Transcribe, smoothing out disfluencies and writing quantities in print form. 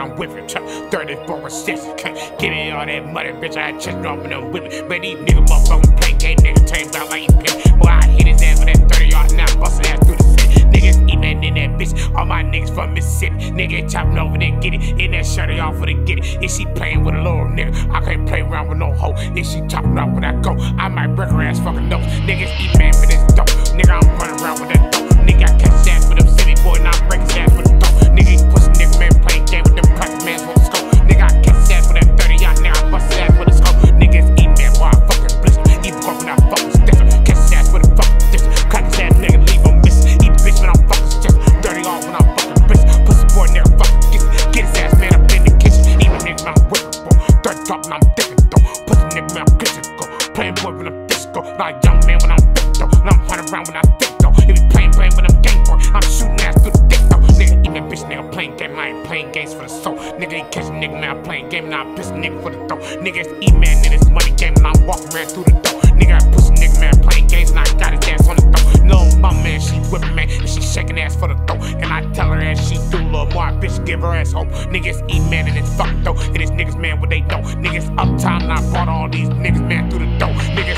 I'm with it. 34 assists. Give me all that money, bitch. I had chest off with them women. Man, these niggas motherfucking play game, nigga. Tamed out like you pissed. Boy, I hit his ass with that 30-yard now. Bustin' that through the city. Niggas eatin' in that bitch. All my niggas from Mississippi. Nigga chopping over there, get it. In that shirt, y'all for the get it. If she playin' with a little nigga, I can't play around with no hoe. If she chopping off when I go, I might break her ass fucking nose. Niggas eat man for this dope. Nigga, I'm running around with that dope. Nigga, I catch that with them city boy, and I break his ass with the dope. Nigga, he pussy nigga, man, play game with them crack mans with the scope. Nigga, I catch that with that 30 yard, nigga, I bust his ass with the scope. Niggas eat man while I fucking blister. Eat fuck when I fucking sticker. Catch his ass with a fucking sticker. Crack his ass, nigga, leave him missing. Eat bitch when I'm fucking sticker. 30 off when I'm fucking bitch. Pussy boy, nigga, fucking kiss. Get his ass, man, up in the kitchen. Eat my nigga, I'm whipping, bro. 30 drop, and I'm dipping, though. Pussy nigga, man, I'm kissing, go. Playing boy when I'm disco. Like young man when I'm thick, though. And I'm running around when I thick, though. If you playing when I'm game for, I'm shooting ass through the dick, though. Nigga, eat that bitch, nigga, playing game. I ain't playing games for the soul. Nigga, ain't catching nigga, now I'm playing game, and I'm pissing nigga for the throw. Niggas eat man in this money game, and I'm walking around through the door. Nigga, I pussy nigga, man, playing games, and I got his ass on the throw. Little mama, man, she whipping, man, and she shaking ass for the throw. And I tell her ass she do little more, I bitch, give her ass hope. Niggas eat man in this fucking though, and this niggas, man, what they know. Niggas uptime, and I brought all these niggas, man, through the door. Nigga,